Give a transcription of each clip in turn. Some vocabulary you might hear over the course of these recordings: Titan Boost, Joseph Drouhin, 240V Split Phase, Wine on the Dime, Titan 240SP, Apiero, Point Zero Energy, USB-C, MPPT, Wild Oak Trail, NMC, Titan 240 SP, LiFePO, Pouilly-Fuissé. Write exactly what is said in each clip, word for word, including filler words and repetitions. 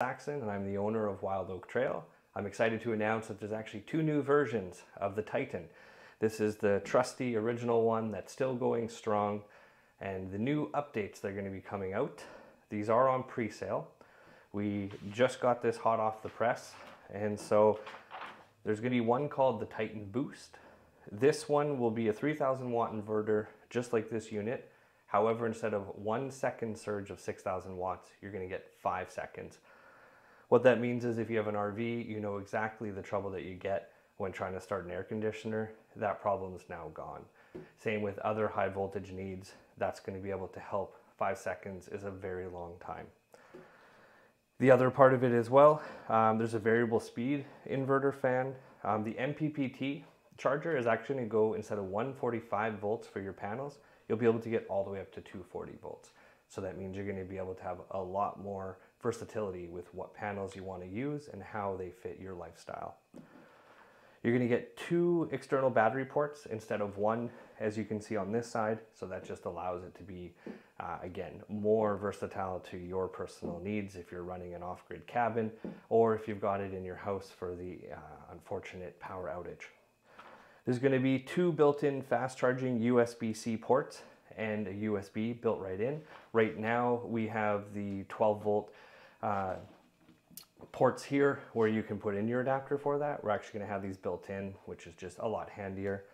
Saxon, and I'm the owner of Wild Oak Trail. I'm excited to announce that there's actually two new versions of the Titan. This is the trusty original one that's still going strong, and the new updates that are going to be coming out. These are on pre-sale. We just got this hot off the press, and so there's going to be one called the Titan Boost. This one will be a three thousand watt inverter, just like this unit. However, instead of one second surge of six thousand watts, you're going to get five seconds. What that means is if you have an R V, you know exactly the trouble that you get when trying to start an air conditioner. That problem is now gone. Same with other high voltage needs. That's going to be able to help. Five seconds is a very long time. The other part of it as well, um, there's a variable speed inverter fan. Um, the M P P T charger is actually going to go, instead of one forty-five volts for your panels, you'll be able to get all the way up to two forty volts. So that means you're going to be able to have a lot more versatility with what panels you want to use and how they fit your lifestyle. You're going to get two external battery ports instead of one, as you can see on this side. So that just allows it to be, uh, again, more versatile to your personal needs if you're running an off-grid cabin or if you've got it in your house for the uh, unfortunate power outage. There's going to be two built-in fast-charging U S B C ports and a U S B built right in. Right now, we have the twelve volt uh, ports here where you can put in your adapter for that. We're actually going to have these built in, which is just a lot handier.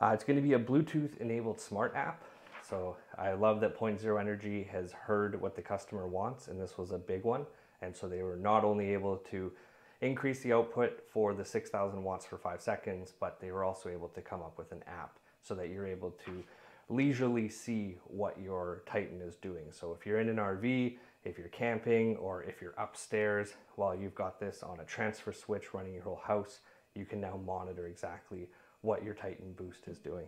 Uh, it's going to be a Bluetooth enabled smart app. So I love that Point Zero Energy has heard what the customer wants, and this was a big one. And so they were not only able to increase the output for the six thousand watts for five seconds, but they were also able to come up with an app so that you're able to leisurely see what your Titan is doing. So if you're in an R V, if you're camping, or if you're upstairs, while you've got this on a transfer switch running your whole house, you can now monitor exactly what your Titan Boost is doing.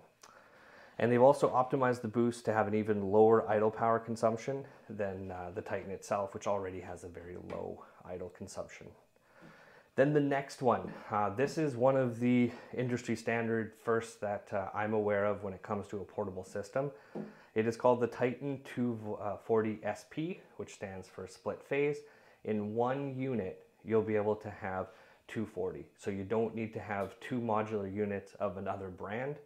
And they've also optimized the Boost to have an even lower idle power consumption than uh, the Titan itself, which already has a very low idle consumption. Then the next one, uh, this is one of the industry standard firsts that uh, I'm aware of when it comes to a portable system. It is called the Titan two forty S P, which stands for split phase. In one unit, you'll be able to have two forty. So you don't need to have two modular units of another brand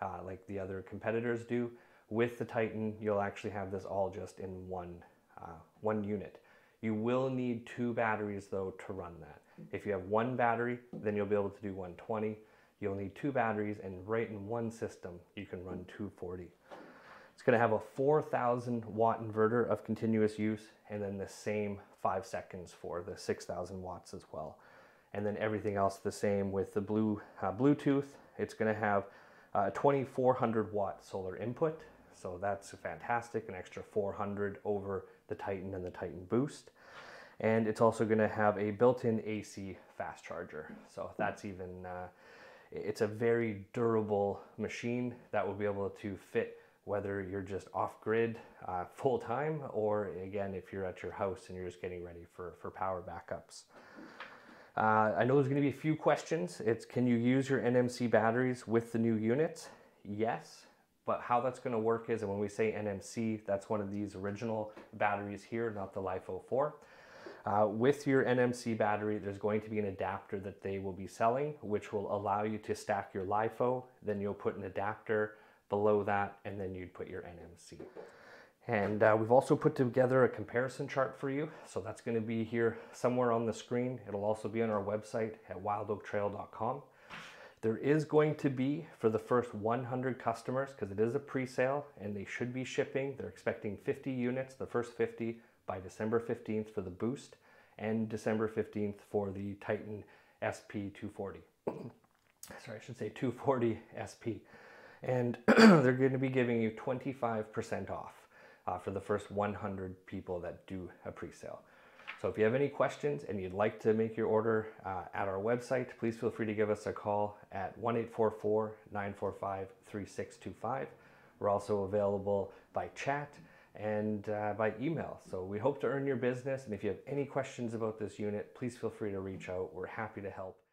uh, like the other competitors do. With the Titan, you'll actually have this all just in one, uh, one unit. You will need two batteries though to run that. If you have one battery, then you'll be able to do one twenty. You'll need two batteries, and right in one system, you can run two forty. It's going to have a four thousand watt inverter of continuous use, and then the same five seconds for the six thousand watts as well. And then everything else the same with the blue uh, Bluetooth. It's going to have a uh, twenty-four hundred watt solar input. So that's fantastic, an extra four hundred over the Titan and the Titan Boost. And it's also going to have a built-in A C fast charger. So that's even, uh, it's a very durable machine that will be able to fit whether you're just off-grid uh, full-time, or again, if you're at your house and you're just getting ready for, for power backups. Uh, I know there's going to be a few questions. It's, can you use your N M C batteries with the new units? Yes. But how that's going to work is, and when we say N M C, that's one of these original batteries here, not the LiFePO four. Uh, with your N M C battery, there's going to be an adapter that they will be selling, which will allow you to stack your LiFePO, then you'll put an adapter below that, and then you'd put your N M C. And uh, we've also put together a comparison chart for you, so that's going to be here somewhere on the screen. It'll also be on our website at wild oak trail dot com. There is going to be, for the first one hundred customers, because it is a pre-sale, and they should be shipping. They're expecting fifty units, the first fifty, by December fifteenth for the Boost, and December fifteenth for the Titan S P two forty. Sorry, I should say two forty S P. And they're going to be giving you twenty-five percent off uh, for the first one hundred people that do a pre-sale. So if you have any questions and you'd like to make your order uh, at our website, please feel free to give us a call at one eight four four, nine four five, three six two five. We're also available by chat and uh, by email. So we hope to earn your business. And if you have any questions about this unit, please feel free to reach out. We're happy to help.